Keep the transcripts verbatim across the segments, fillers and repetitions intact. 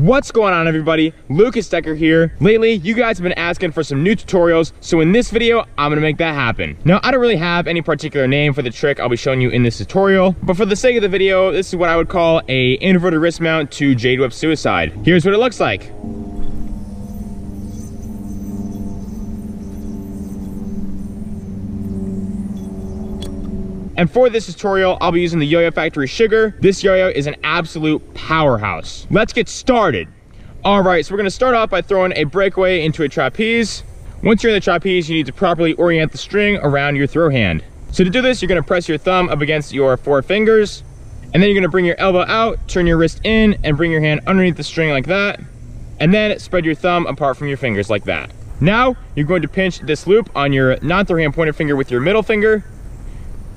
What's going on, everybody? Lucas Decker here. Lately, you guys have been asking for some new tutorials, so in this video, I'm gonna make that happen. Now, I don't really have any particular name for the trick I'll be showing you in this tutorial, but for the sake of the video, this is what I would call a inverted wrist mount to Jade Whip suicide. Here's what it looks like. And for this tutorial, I'll be using the YoYo Factory Sugar. This YoYo is an absolute powerhouse. Let's get started. All right, so we're gonna start off by throwing a breakaway into a trapeze. Once you're in the trapeze, you need to properly orient the string around your throw hand. So to do this, you're gonna press your thumb up against your four fingers, and then you're gonna bring your elbow out, turn your wrist in, and bring your hand underneath the string like that, and then spread your thumb apart from your fingers like that. Now, you're going to pinch this loop on your non-throw hand pointer finger with your middle finger,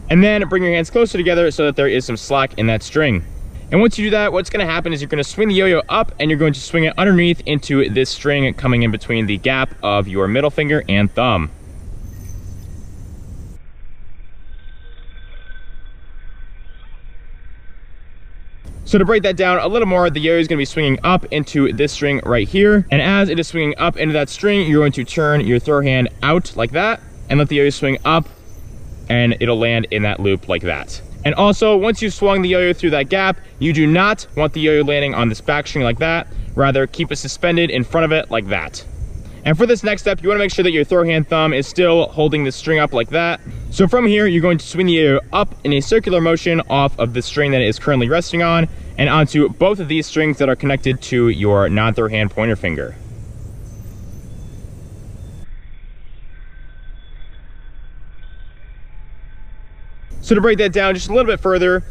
and then bring your hands closer together so that there is some slack in that string. And once you do that, what's gonna happen is you're gonna swing the yo-yo up and you're going to swing it underneath into this string coming in between the gap of your middle finger and thumb. So to break that down a little more, the yo-yo is gonna be swinging up into this string right here. And as it is swinging up into that string, you're going to turn your throw hand out like that and let the yo-yo swing up, and it'll land in that loop like that. And also, once you've swung the yo-yo through that gap, you do not want the yo-yo landing on this back string like that. Rather, keep it suspended in front of it like that. And for this next step, you wanna make sure that your throw hand thumb is still holding the string up like that. So from here, you're going to swing the yo-yo up in a circular motion off of the string that it is currently resting on and onto both of these strings that are connected to your non-throw hand pointer finger. So to break that down just a little bit further,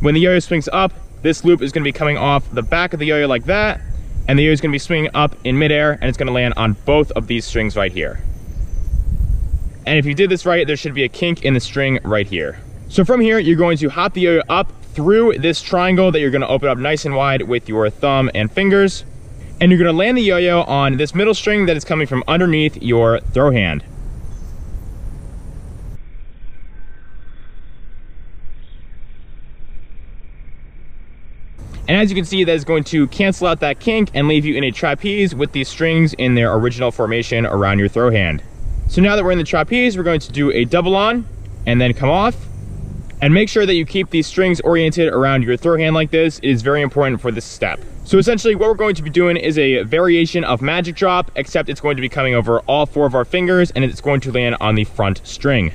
when the yo-yo swings up, this loop is gonna be coming off the back of the yo-yo like that, and the yo-yo is gonna be swinging up in midair, and it's gonna land on both of these strings right here. And if you did this right, there should be a kink in the string right here. So from here, you're going to hop the yo-yo up through this triangle that you're gonna open up nice and wide with your thumb and fingers, and you're gonna land the yo-yo on this middle string that is coming from underneath your throw hand. And as you can see, that is going to cancel out that kink and leave you in a trapeze with these strings in their original formation around your throw hand. So now that we're in the trapeze, we're going to do a double on and then come off. And make sure that you keep these strings oriented around your throw hand like this. It is very important for this step. So essentially what we're going to be doing is a variation of magic drop, except it's going to be coming over all four of our fingers and it's going to land on the front string.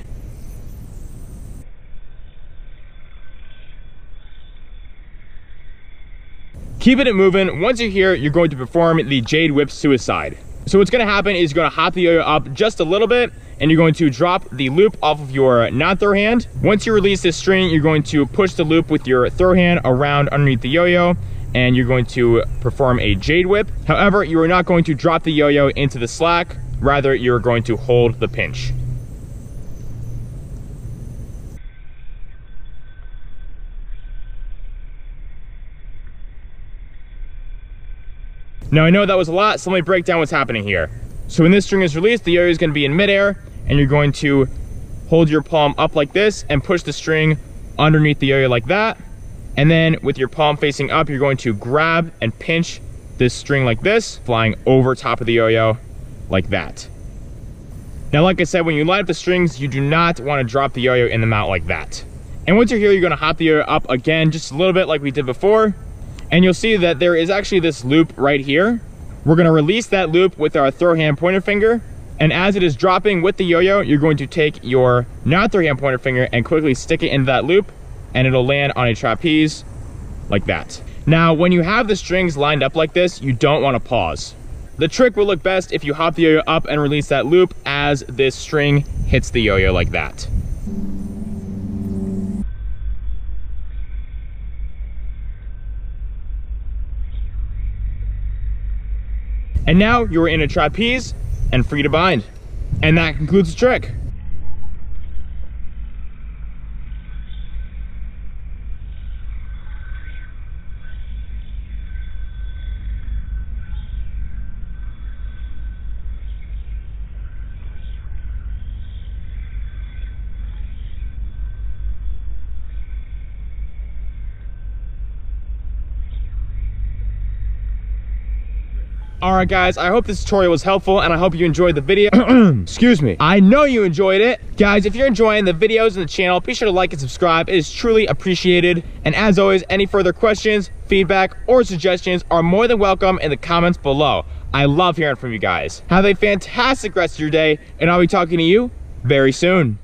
Keeping it moving, once you're here, you're going to perform the Jade Whip suicide. So what's gonna happen is you're gonna hop the yo-yo up just a little bit, and you're going to drop the loop off of your non-throw hand. Once you release this string, you're going to push the loop with your throw hand around underneath the yo-yo, and you're going to perform a Jade Whip. However, you are not going to drop the yo-yo into the slack, rather you're going to hold the pinch. Now I know that was a lot, so let me break down what's happening here. So when this string is released, the yo-yo is gonna be in midair, and you're going to hold your palm up like this and push the string underneath the yo-yo like that. And then with your palm facing up, you're going to grab and pinch this string like this, flying over top of the yo-yo like that. Now, like I said, when you line up the strings, you do not wanna drop the yo-yo in the mount like that. And once you're here, you're gonna hop the yo-yo up again, just a little bit like we did before. And you'll see that there is actually this loop right here. We're gonna release that loop with our throw hand pointer finger. And as it is dropping with the yo-yo, you're going to take your non-throw hand pointer finger and quickly stick it into that loop, and it'll land on a trapeze like that. Now, when you have the strings lined up like this, you don't wanna pause. The trick will look best if you hop the yo-yo up and release that loop as this string hits the yo-yo like that. And now you're in a trapeze and free to bind. And that concludes the trick. All right, guys, I hope this tutorial was helpful and I hope you enjoyed the video. Excuse me. I know you enjoyed it. Guys, if you're enjoying the videos and the channel, be sure to like and subscribe. It is truly appreciated. And as always, any further questions, feedback, or suggestions are more than welcome in the comments below. I love hearing from you guys. Have a fantastic rest of your day, and I'll be talking to you very soon.